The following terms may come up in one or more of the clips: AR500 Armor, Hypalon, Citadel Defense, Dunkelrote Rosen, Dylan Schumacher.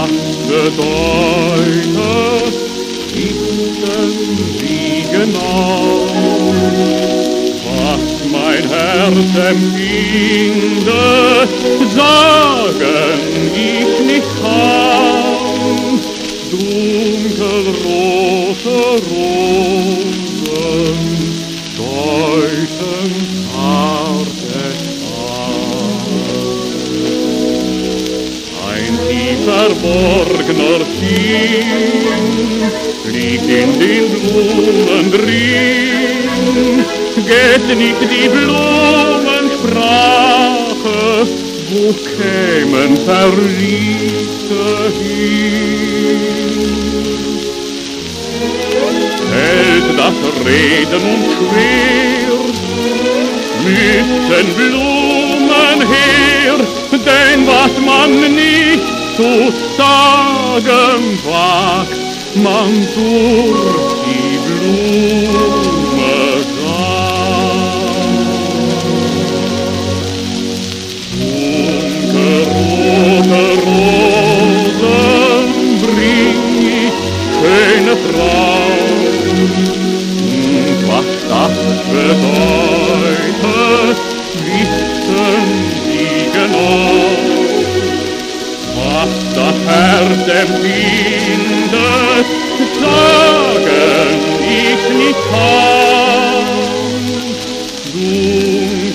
Nacht bedeutet, wissen Sie genau, was mein Herz empfindet, sagen ich nicht kann. Dunkelrote Rosen deuten verborgner Sinn liegt in den Blumen drin, geht nicht die Blumensprache, wo kämen Verliebte hin? Hält das Reden und Schwert, müssen Blumen her, denn was man nicht zu sagen wagt, man durch die Blume sagt. Dunkelrote Rosen bring ich schöne Frauen, und was das bedeutet, wissen Sie genau. Was das Herz empfindet, sagen ich nicht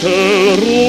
kann. Dunkelrote Rosen